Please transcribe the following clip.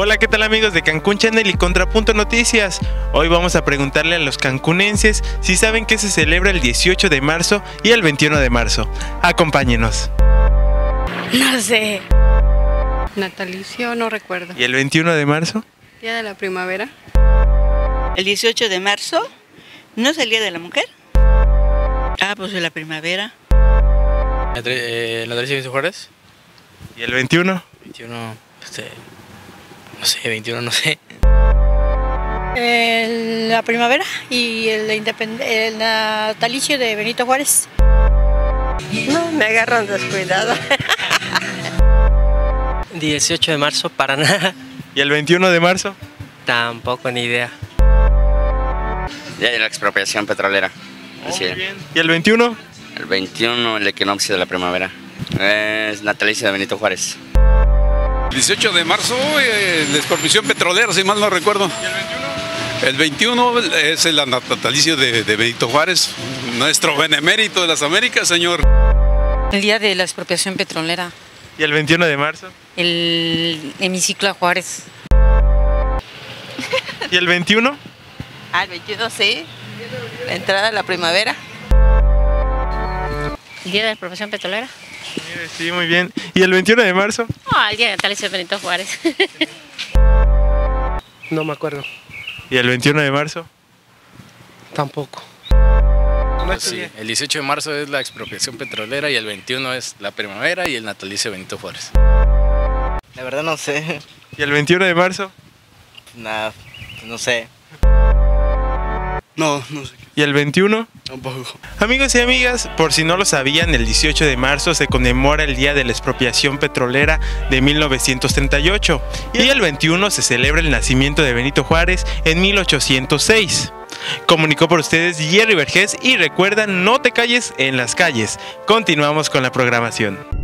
Hola, ¿qué tal amigos de Cancún Channel y Contrapunto Noticias? Hoy vamos a preguntarle a los cancunenses si saben que se celebra el 18 de marzo y el 21 de marzo. Acompáñenos. No sé. Natalicio, no recuerdo. ¿Y el 21 de marzo? Día de la primavera. ¿El 18 de marzo? ¿No es el Día de la Mujer? Ah, pues de la primavera. ¿La de Benito Juárez? ¿Y el 21? 21, no sé, 21 no sé. La primavera y el natalicio de Benito Juárez. No, me agarran descuidado. 18 de marzo, para nada. ¿Y el 21 de marzo? Tampoco, ni idea. Día de la expropiación petrolera. Oh, sí. Muy bien. ¿Y el 21? El 21, el equinoccio de la primavera. Es natalicio de Benito Juárez. El 18 de marzo, la expropiación petrolera, si mal no recuerdo. ¿Y el 21? El 21 es el natalicio de Benito Juárez, nuestro benemérito de las Américas, señor. El día de la expropiación petrolera. ¿Y el 21 de marzo? El hemiciclo a Juárez. ¿Y el 21? Ah, el 21 sí, la entrada de la primavera. ¿El día de la expropiación petrolera? Sí, muy bien. ¿Y el 21 de marzo? Ah, el día de natalicio de Benito Juárez. No me acuerdo. ¿Y el 21 de marzo? Tampoco. Sí, el 18 de marzo es la expropiación petrolera y el 21 es la primavera y el natalicio de Benito Juárez. La verdad no sé. ¿Y el 21 de marzo? Nada, no sé. No, no sé. ¿Y el 21? Tampoco. Amigos y amigas, por si no lo sabían, el 18 de marzo se conmemora el Día de la Expropiación Petrolera de 1938 y el 21 se celebra el nacimiento de Benito Juárez en 1806. Comunicó por ustedes Jerry Vergés y recuerda, no te calles en las calles. Continuamos con la programación.